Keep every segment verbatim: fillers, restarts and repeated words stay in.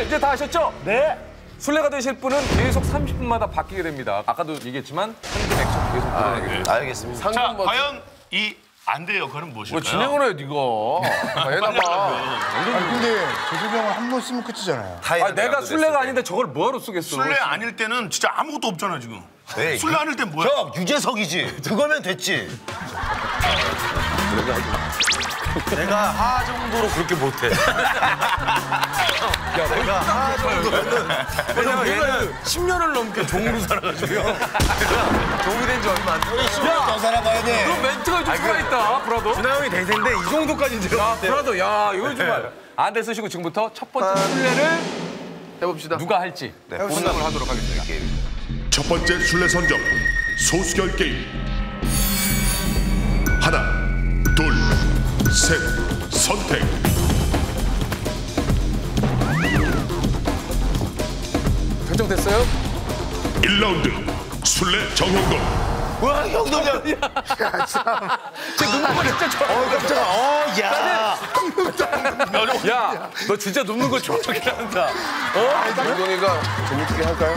오늘 이제 다 아셨죠? 네. 술래가 되실 분은 계속 삼십 분마다 바뀌게 됩니다. 아까도 얘기했지만 상금 액션 계속 늘어나게 됩니다. 아, 네. 알겠습니다. 자, 뭐... 과연 이 안 돼요. 그건 무엇일까요? 진행을 해, 네가. 얘나봐. 아니, 근데 제주병을 한 번 쓰면 끝이잖아요. 다 아, 내가 술래가 아닌데 저걸 뭐하러 쓰겠어? 술래 아닐 때는 진짜 아무것도 없잖아, 지금. 네, 술래 아닐 땐 뭐야? 형, 유재석이지. 그거면 됐지. 내가 하 정도로 그렇게 못해. 야, 내가 하 정도는. 왜냐면 얘는 십 년을 넘게 종으로 살아가지고요. 종이 된 지 얼마 안 됐어. 십 년 더 살아봐야 돼. 너 멘트가 좀 살아있다, 브라더. 준하 형이 대세인데 이 정도까지는 제가. 야, 브라더, 야, 이거 정말. 안 돼 쓰시고 지금부터 첫 번째 술래를 해봅시다. 누가 할지. 네, 본납을 하도록 하겠습니다. 첫 번째 술래 선정. 소수결 게임. 하나. 둘, 셋, 선택. 결정됐어요? 일 라운드, 술래 정형돈. 와, 형돈이야. 야, 참. 제 눈물이 진짜 좋아. 어, 깜짝아. 어, 야. 야, 너 진짜 눕는 거 좋아하긴 한다. 어? 정동이가 재밌게 할까요?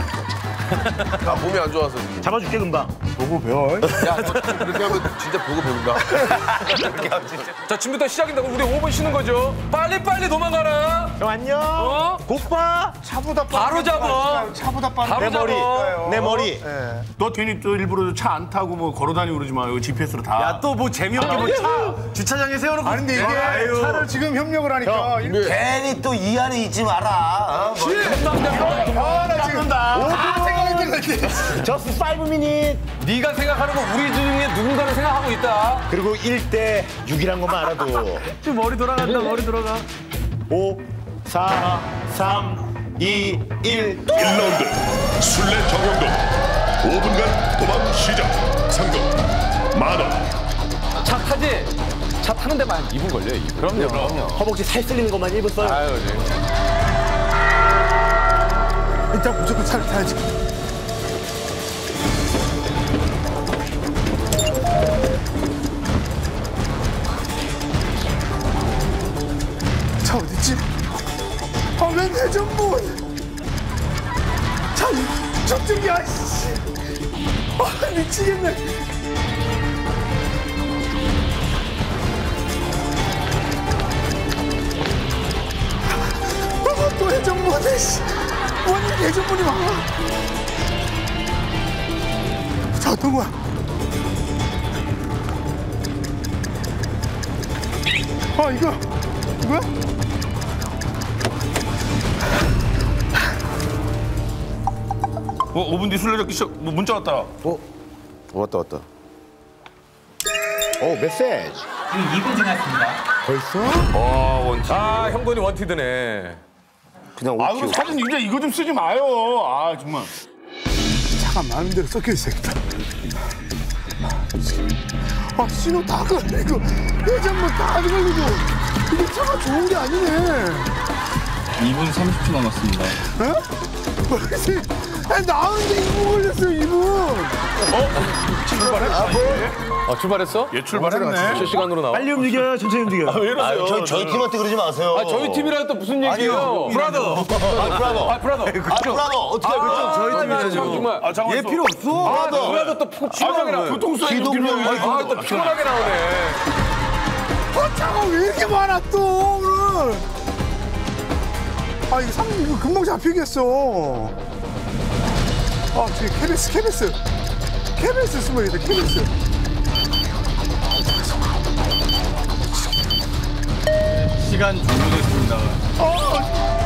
나 몸이 안 좋아서. 잡아줄게, 금방. 보고 배워. 야, 그렇게 하면 진짜 보고 배운다. 그렇게 하면 진짜. 자, 준비부터 시작인다. 그럼 우리 오 분 쉬는 거죠. 빨리빨리 도망가라. 형, 안녕. 어? 곧봐. 차보다 빠르 바로 잡아. 차보다 빠르 내 머리. 내 머리. 네. 너 괜히 또 일부러 차 안 타고 뭐 걸어다니고 그러지 마. 이거 지피에스로 다. 야, 또 뭐 재미없게 뭐 차. 주차장에 세우는 거. 아니, 근데 이게 아유. 차를 지금 협력을 하니까. 형, 이렇게... 괜히 또 이 안에 있지 마라. 어? 뭐. 아, 나 지금. 오 분 Just five minutes. 네가 생각하는 거 우리 중에 누군가는 생각하고 있다. 그리고 일 대 육이란 것만 알아도. 지금 머리 돌아간다, 머리 돌아가. 오, 사, 삼, 이, 일. 일 라운드. 술래 정형돈. 오 분간 도망 시작. 상금 만 원. 차 타지? 차 타는 데만 이 분 걸려요, 이 분. 그럼요, 그럼요. 허벅지 살 쓸리는 것만 일 분 써요. 아유, 네. 일단 무조건 차를 타야지. 차 어딨지? 아, 왜 회전문? 차, 저쪽이야, 씨. 아, 미치겠네. 아, 또 회전문에, 씨. 아니, 회전문이 와. 자, 어떤 거야? 아, 이거, 이거야? 어, 오 분 뒤 술래잡기 시작. 뭐 문자 왔다. 어? 왔다, 왔다. 오, 메시지. 지금 이 분 지났습니다. 벌써? 와, 원티드. 아, 형돈이 원티드네. 그냥 오 아, 그럼 사진 이제 이거 좀 쓰지 마요. 아, 정말. 차가 마음대로 섞여 있어야겠다. 아, 신호 다 걸리고, 회전문 다 걸리고. 근데 차가 좋은 게 아니네. 이 분 삼십 초 남았습니다. 어? 아니, 나은데 이 분 걸렸어요, 이 분! 어? 출발했어? 아, 뭐? 아, 출발했어? 얘 출발했네. 실시간으로 나와. 빨리 움직여요, 천천히 움직여요. 아, 왜 이러세요? 아, 저희, 저희 팀한테 그러지 마세요. 아, 저희 팀이라 또 무슨 얘기예요? 브라더! 아, 브라더! 아, 브라더! 아, 브라더! 어떻게 알고 있죠? 저희 팀이죠, 정말. 아, 잠깐만. 얘 필요 없어! 아, 브라더! 브라더 또 피곤하게 나오네. 교통수에 기동력이. 아, 또 피곤하게 나오네. 아, 차가 왜 이렇게 많아, 또, 오늘! 아, 이거 삼, 이거 금방 잡히겠어. 아, 저기 케빈스, 케빈스. 케빈스 숨어있다, 케빈스. 시간 종료됐습니다. 어!